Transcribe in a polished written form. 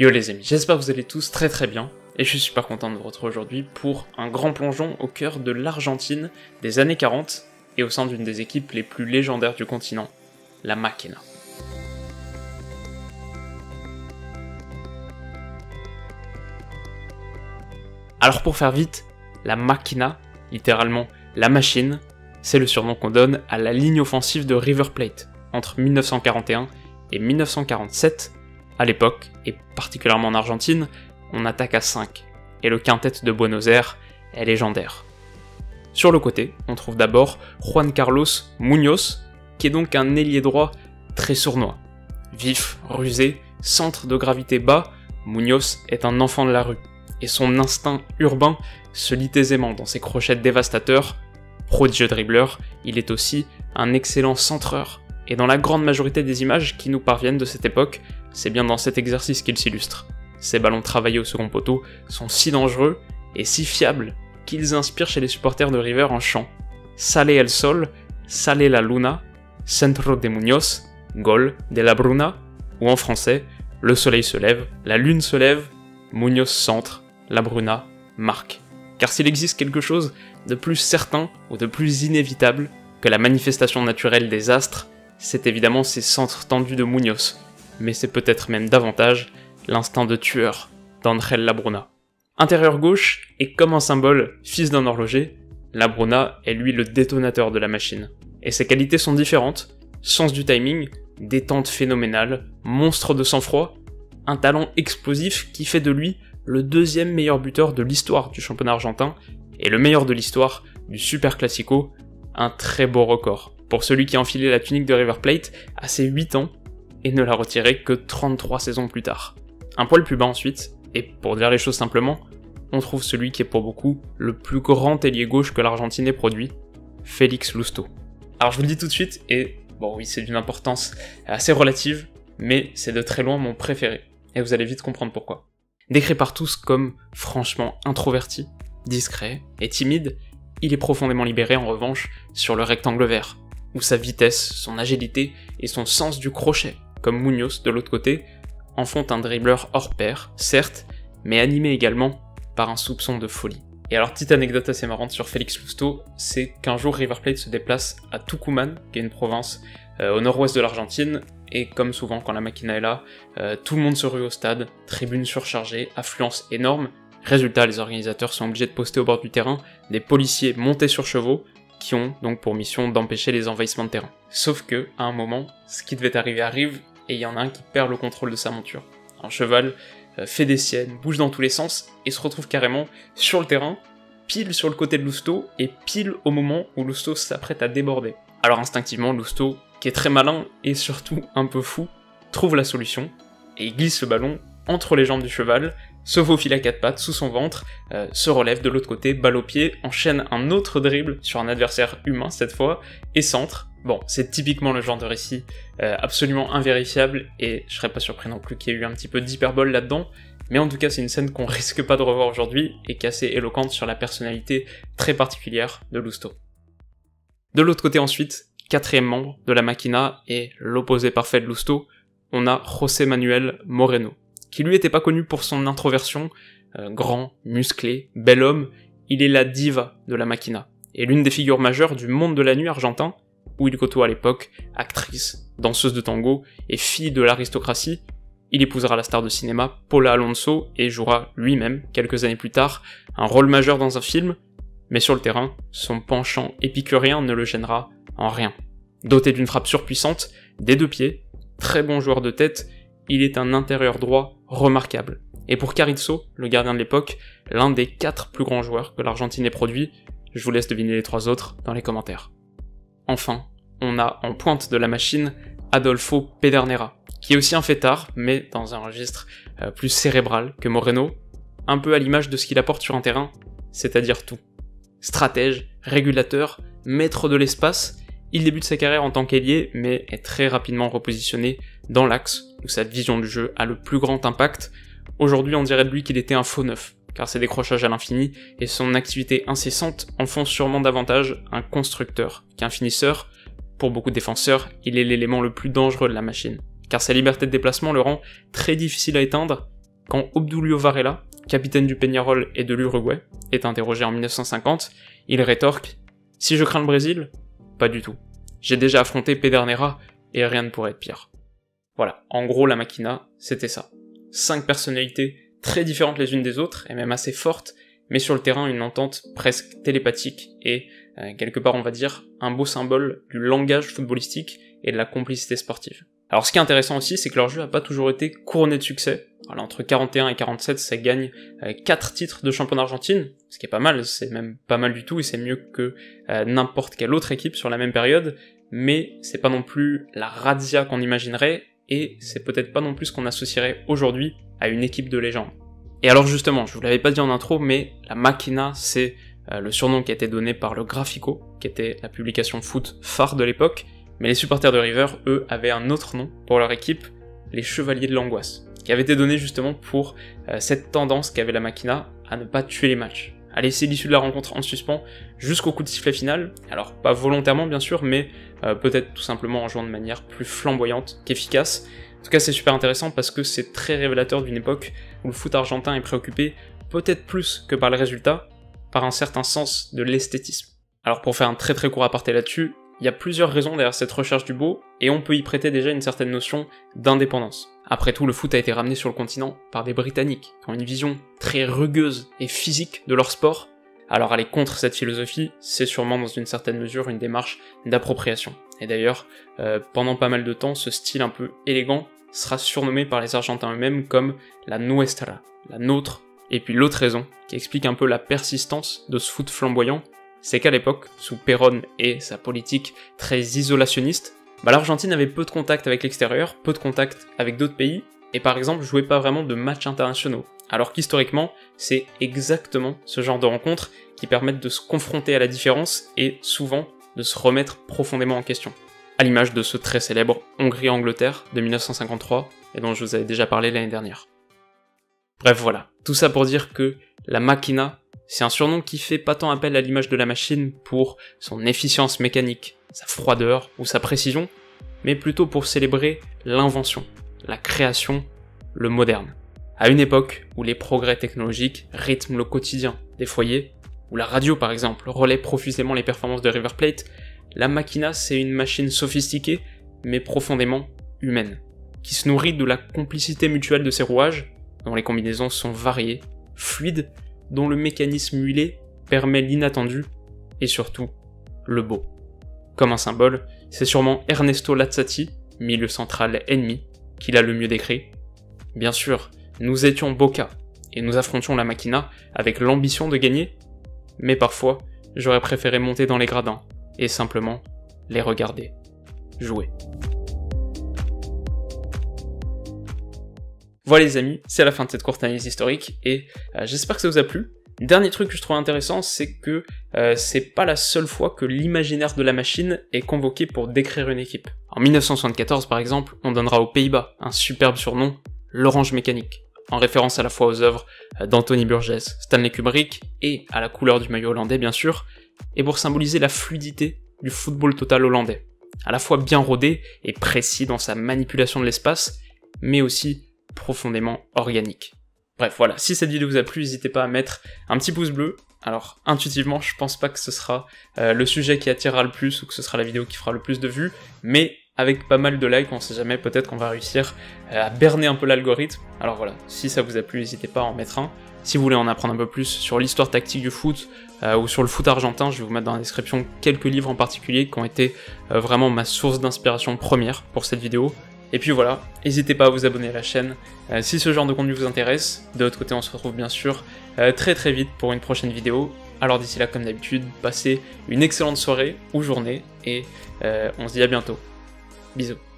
Yo les amis, j'espère que vous allez tous très très bien, et je suis super content de vous retrouver aujourd'hui pour un grand plongeon au cœur de l'Argentine des années 40 et au sein d'une des équipes les plus légendaires du continent, la Máquina. Alors pour faire vite, la Máquina, littéralement la machine, c'est le surnom qu'on donne à la ligne offensive de River Plate entre 1941 et 1947. À l'époque, et particulièrement en Argentine, on attaque à 5, et le quintet de Buenos Aires est légendaire. Sur le côté, on trouve d'abord Juan Carlos Muñoz, qui est donc un ailier droit très sournois. Vif, rusé, centre de gravité bas, Muñoz est un enfant de la rue, et son instinct urbain se lit aisément dans ses crochets dévastateurs. Prodigieux dribbleur, il est aussi un excellent centreur, et dans la grande majorité des images qui nous parviennent de cette époque, c'est bien dans cet exercice qu'il s'illustre. Ces ballons travaillés au second poteau sont si dangereux et si fiables qu'ils inspirent chez les supporters de River un chant. Sale el sol, sale la luna, centro de Muñoz, gol de Labruna, ou en français, le soleil se lève, la lune se lève, Muñoz centre, Labruna marque. Car s'il existe quelque chose de plus certain ou de plus inévitable que la manifestation naturelle des astres, c'est évidemment ces centres tendus de Muñoz, mais c'est peut-être même davantage l'instinct de tueur d'Angel Labruna. Intérieur gauche, et comme un symbole, fils d'un horloger, Labruna est lui le détonateur de la machine. Et ses qualités sont différentes, sens du timing, détente phénoménale, monstre de sang-froid, un talent explosif qui fait de lui le deuxième meilleur buteur de l'histoire du championnat argentin, et le meilleur de l'histoire du Super Classico, un très beau record pour celui qui a enfilé la tunique de River Plate à ses 8 ans, et ne l'a retiré que 33 saisons plus tard. Un poil plus bas ensuite, et pour dire les choses simplement, on trouve celui qui est pour beaucoup le plus grand ailier gauche que l'Argentine ait produit, Félix Lousteau. Alors je vous le dis tout de suite, et bon oui c'est d'une importance assez relative, mais c'est de très loin mon préféré, et vous allez vite comprendre pourquoi. Décrit par tous comme franchement introverti, discret et timide, il est profondément libéré en revanche sur le rectangle vert, où sa vitesse, son agilité et son sens du crochet, comme Muñoz de l'autre côté, en font un dribbleur hors pair, certes, mais animé également par un soupçon de folie. Et alors, petite anecdote assez marrante sur Félix Lousteau, c'est qu'un jour River Plate se déplace à Tucumán, qui est une province au nord-ouest de l'Argentine, et comme souvent quand la Máquina est là, tout le monde se rue au stade, tribune surchargée, affluence énorme. Résultat, les organisateurs sont obligés de poster au bord du terrain des policiers montés sur chevaux, qui ont donc pour mission d'empêcher les envahissements de terrain. Sauf que, à un moment, ce qui devait arriver arrive, et il y en a un qui perd le contrôle de sa monture. Un cheval fait des siennes, bouge dans tous les sens, et se retrouve carrément sur le terrain, pile sur le côté de Lousteau, et pile au moment où Lousteau s'apprête à déborder. Alors instinctivement, Lousteau, qui est très malin, et surtout un peu fou, trouve la solution, et il glisse le ballon entre les jambes du cheval, se faufile à quatre pattes sous son ventre, se relève de l'autre côté, balle au pied, enchaîne un autre dribble sur un adversaire humain cette fois, et centre. Bon, c'est typiquement le genre de récit absolument invérifiable, et je serais pas surpris non plus qu'il y ait eu un petit peu d'hyperbole là-dedans, mais en tout cas c'est une scène qu'on risque pas de revoir aujourd'hui, et qui est assez éloquente sur la personnalité très particulière de Lousteau. De l'autre côté ensuite, quatrième membre de la Máquina, et l'opposé parfait de Lousteau, on a José Manuel Moreno, qui lui était pas connu pour son introversion, grand, musclé, bel homme, il est la diva de la Máquina, et l'une des figures majeures du monde de la nuit argentin, où il côtoie à l'époque actrice, danseuse de tango et fille de l'aristocratie. Il épousera la star de cinéma Paula Alonso et jouera lui-même, quelques années plus tard, un rôle majeur dans un film, mais sur le terrain, son penchant épicurien ne le gênera en rien. Doté d'une frappe surpuissante, des deux pieds, très bon joueur de tête, il est un intérieur droit remarquable, et pour Carrizo, le gardien de l'époque, l'un des 4 plus grands joueurs que l'Argentine ait produit. Je vous laisse deviner les 3 autres dans les commentaires. Enfin, on a en pointe de la machine Adolfo Pedernera, qui est aussi un fêtard, mais dans un registre plus cérébral que Moreno, un peu à l'image de ce qu'il apporte sur un terrain, c'est-à-dire tout. Stratège, régulateur, maître de l'espace, il débute sa carrière en tant qu'ailier, mais est très rapidement repositionné dans l'axe où sa vision du jeu a le plus grand impact. Aujourd'hui, on dirait de lui qu'il était un faux neuf, car ses décrochages à l'infini et son activité incessante en font sûrement davantage un constructeur qu'un finisseur. Pour beaucoup de défenseurs, il est l'élément le plus dangereux de la machine, car sa liberté de déplacement le rend très difficile à éteindre, quand Obdulio Varela, capitaine du Peñarol et de l'Uruguay, est interrogé en 1950, il rétorque « Si je crains le Brésil ? Pas du tout. J'ai déjà affronté Pedernera et rien ne pourrait être pire. » Voilà, en gros, La Máquina, c'était ça. 5 personnalités très différentes les unes des autres, et même assez fortes, mais sur le terrain, une entente presque télépathique et, quelque part on va dire, un beau symbole du langage footballistique et de la complicité sportive. Alors ce qui est intéressant aussi, c'est que leur jeu n'a pas toujours été couronné de succès. Alors, entre 41 et 47, ça gagne 4 titres de champion d'Argentine, ce qui est pas mal, c'est même pas mal du tout, et c'est mieux que n'importe quelle autre équipe sur la même période, mais c'est pas non plus la razzia qu'on imaginerait, et c'est peut-être pas non plus ce qu'on associerait aujourd'hui à une équipe de légende. Et alors justement, je vous l'avais pas dit en intro, mais la Máquina, c'est le surnom qui a été donné par le Grafico, qui était la publication foot phare de l'époque, mais les supporters de River, eux, avaient un autre nom pour leur équipe, les Chevaliers de l'Angoisse, qui avait été donné justement pour cette tendance qu'avait la Máquina à ne pas tuer les matchs, à laisser l'issue de la rencontre en suspens jusqu'au coup de sifflet final, alors pas volontairement bien sûr, mais peut-être tout simplement en jouant de manière plus flamboyante qu'efficace. En tout cas, c'est super intéressant parce que c'est très révélateur d'une époque où le foot argentin est préoccupé, peut-être plus que par les résultats, par un certain sens de l'esthétisme. Alors pour faire un très court aparté là-dessus, il y a plusieurs raisons derrière cette recherche du beau, et on peut y prêter déjà une certaine notion d'indépendance. Après tout, le foot a été ramené sur le continent par des Britanniques, qui ont une vision très rugueuse et physique de leur sport. Alors aller contre cette philosophie, c'est sûrement dans une certaine mesure une démarche d'appropriation. Et d'ailleurs, pendant pas mal de temps, ce style un peu élégant sera surnommé par les Argentins eux-mêmes comme la nuestra, la nôtre. Et puis l'autre raison, qui explique un peu la persistance de ce foot flamboyant, c'est qu'à l'époque, sous Perón et sa politique très isolationniste, l'Argentine avait peu de contact avec l'extérieur, peu de contact avec d'autres pays, et par exemple jouait pas vraiment de matchs internationaux. Alors qu'historiquement, c'est exactement ce genre de rencontres qui permettent de se confronter à la différence et souvent de se remettre profondément en question. À l'image de ce très célèbre Hongrie-Angleterre de 1953, et dont je vous avais déjà parlé l'année dernière. Bref, voilà. Tout ça pour dire que la Máquina, c'est un surnom qui fait pas tant appel à l'image de la machine pour son efficience mécanique, sa froideur ou sa précision, mais plutôt pour célébrer l'invention, la création, le moderne. À une époque où les progrès technologiques rythment le quotidien des foyers, où la radio par exemple relaie profusément les performances de River Plate, la Máquina c'est une machine sophistiquée mais profondément humaine, qui se nourrit de la complicité mutuelle de ses rouages, dont les combinaisons sont variées, fluides, dont le mécanisme huilé permet l'inattendu et surtout le beau. Comme un symbole, c'est sûrement Ernesto Lazzati, milieu central ennemi, qui l'a le mieux décrit. Bien sûr, nous étions Boca et nous affrontions la Máquina avec l'ambition de gagner, mais parfois, j'aurais préféré monter dans les gradins et simplement les regarder jouer. Voilà les amis, c'est la fin de cette courte analyse historique et j'espère que ça vous a plu. Dernier truc que je trouve intéressant, c'est que c'est pas la seule fois que l'imaginaire de la machine est convoqué pour décrire une équipe. En 1974 par exemple, on donnera aux Pays-Bas un superbe surnom, l'orange mécanique, en référence à la fois aux œuvres d'Anthony Burgess, Stanley Kubrick et à la couleur du maillot hollandais bien sûr, et pour symboliser la fluidité du football total hollandais, à la fois bien rodé et précis dans sa manipulation de l'espace, mais aussi profondément organique. Bref voilà, si cette vidéo vous a plu, n'hésitez pas à mettre un petit pouce bleu. Alors intuitivement, je pense pas que ce sera le sujet qui attirera le plus ou que ce sera la vidéo qui fera le plus de vues, mais avec pas mal de likes, on sait jamais, peut-être qu'on va réussir à berner un peu l'algorithme. Alors voilà, si ça vous a plu, n'hésitez pas à en mettre un. Si vous voulez en apprendre un peu plus sur l'histoire tactique du foot ou sur le foot argentin, je vais vous mettre dans la description quelques livres en particulier qui ont été vraiment ma source d'inspiration première pour cette vidéo. Et puis voilà, n'hésitez pas à vous abonner à la chaîne si ce genre de contenu vous intéresse. De l'autre côté, on se retrouve bien sûr très vite pour une prochaine vidéo. Alors d'ici là, comme d'habitude, passez une excellente soirée ou journée et on se dit à bientôt. Bisous.